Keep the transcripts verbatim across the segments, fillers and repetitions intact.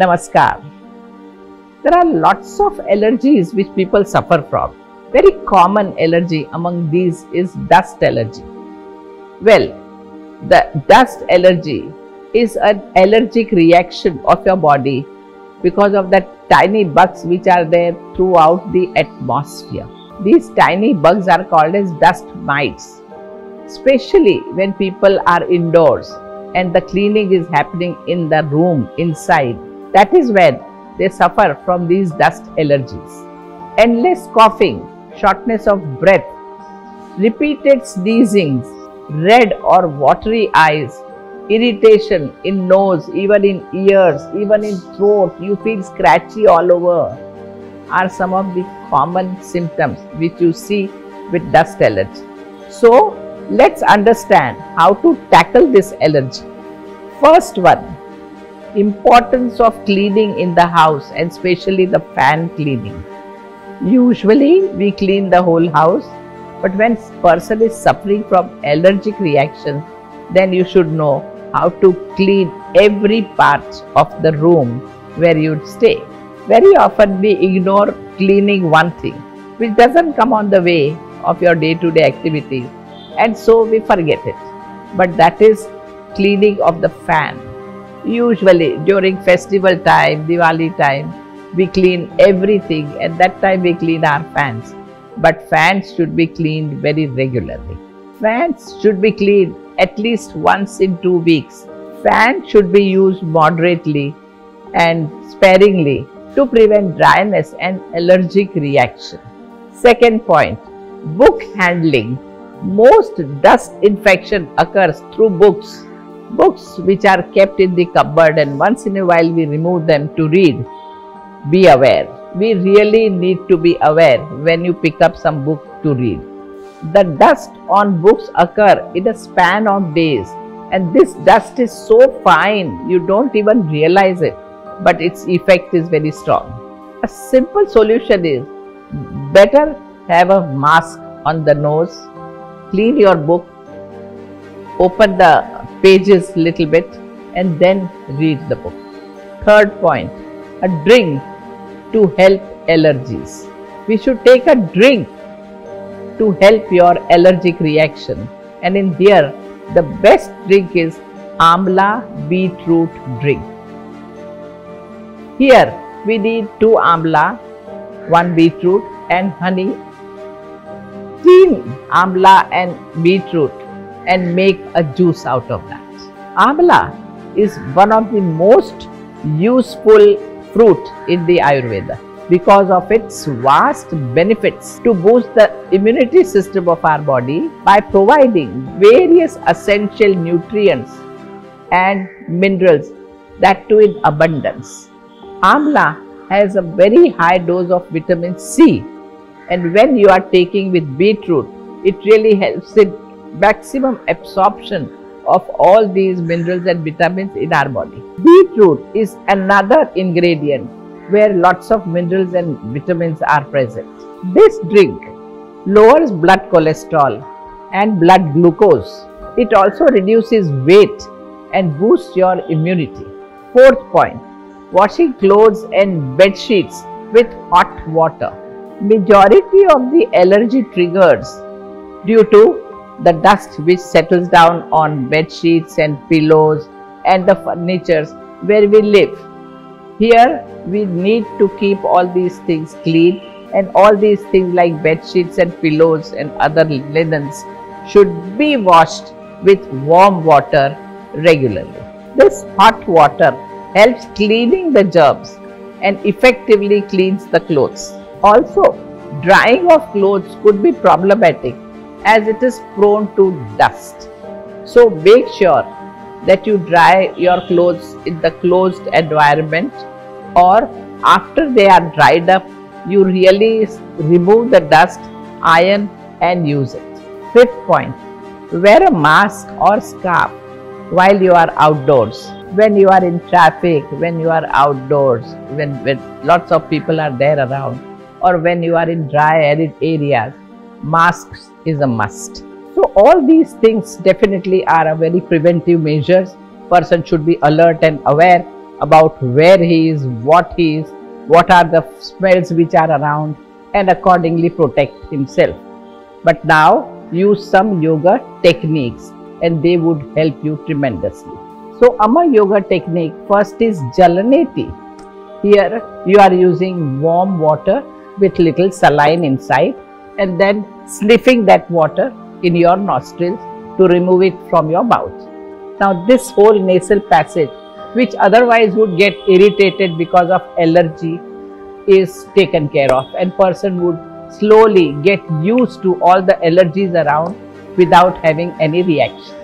Namaskar. There are lots of allergies which people suffer from. Very common allergy among these is dust allergy. Well, the dust allergy is an allergic reaction of your body because of the tiny bugs which are there throughout the atmosphere. These tiny bugs are called as dust mites. Especially when people are indoors and the cleaning is happening in the room inside, that is when they suffer from these dust allergies. Endless coughing, shortness of breath, repeated sneezings, red or watery eyes, irritation in nose, even in ears, even in throat, you feel scratchy all over, are some of the common symptoms which you see with dust allergy. So let's understand how to tackle this allergy. First one, importance of cleaning in the house and especially the fan cleaning. Usually we clean the whole house, but when person is suffering from allergic reaction, then you should know how to clean every part of the room where you stay. Very often we ignore cleaning one thing which doesn't come on the way of your day-to-day activity, and so we forget it. But that is cleaning of the fan. Usually during festival time, Diwali time, we clean everything. At that time we clean our fans. But fans should be cleaned very regularly. Fans should be cleaned at least once in two weeks. Fans should be used moderately and sparingly to prevent dryness and allergic reaction. Second point, book handling. Most dust infection occurs through books. Books which are kept in the cupboard and once in a while we remove them to read. Be aware. We really need to be aware when you pick up some book to read. The dust on books occur in a span of days, and this dust is so fine you don't even realize it, but its effect is very strong. A simple solution is better have a mask on the nose, clean your book, open the pages little bit and then read the book. Third point, a drink to help allergies. We should take a drink to help your allergic reaction, and in here the best drink is Amla beetroot drink. Here we need two amla, one beetroot and honey. Steam amla and beetroot and make a juice out of that. Amla is one of the most useful fruit in the Ayurveda because of its vast benefits to boost the immunity system of our body by providing various essential nutrients and minerals, that too in abundance. Amla has a very high dose of vitamin C, and when you are taking with beetroot, it really helps in maximum absorption of all these minerals and vitamins in our body. Beetroot is another ingredient where lots of minerals and vitamins are present. This drink lowers blood cholesterol and blood glucose. It also reduces weight and boosts your immunity. Fourth point, washing clothes and bed sheets with hot water. Majority of the allergy triggers due to the dust which settles down on bed sheets and pillows and the furnitures where we live. Here we need to keep all these things clean, and all these things like bed sheets and pillows and other linens should be washed with warm water regularly. This hot water helps cleaning the germs and effectively cleans the clothes. Also, drying of clothes could be problematic as it is prone to dust. So make sure that you dry your clothes in the closed environment, or after they are dried up, you really remove the dust, iron and use it. Fifth point, wear a mask or scarf while you are outdoors. When you are in traffic, when you are outdoors, when, when lots of people are there around, or when you are in dry arid areas, masks is a must. So all these things definitely are a very preventive measures. Person should be alert and aware about where he is, what he is, what are the smells which are around, and accordingly protect himself. But now use some yoga techniques and they would help you tremendously. So Ama yoga technique first is Jal Neti. Here you are using warm water with little saline inside and then sniffing that water in your nostrils to remove it from your mouth. Now this whole nasal passage, which otherwise would get irritated because of allergy, is taken care of, and person would slowly get used to all the allergies around without having any reactions.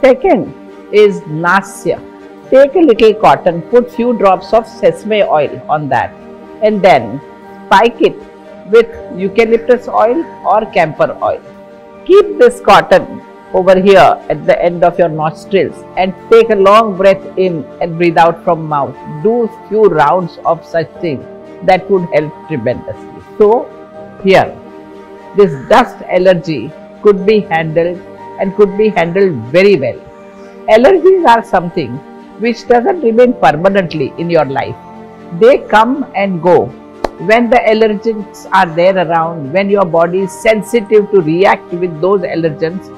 Second is Nasya. Take a little cotton, put few drops of sesame oil on that and then spike it with eucalyptus oil or camphor oil. Keep this cotton over here at the end of your nostrils and take a long breath in and breathe out from mouth. Do few rounds of such things, that would help tremendously. So here, this dust allergy could be handled and could be handled very well. Allergies are something which doesn't remain permanently in your life. They come and go. When the allergens are there around, when your body is sensitive to react with those allergens,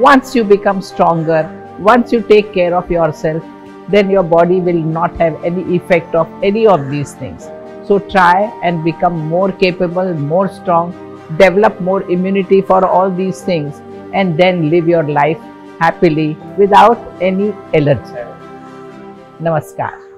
once you become stronger, once you take care of yourself, then your body will not have any effect of any of these things. So try and become more capable, more strong, develop more immunity for all these things, and then live your life happily without any allergy. Namaskar.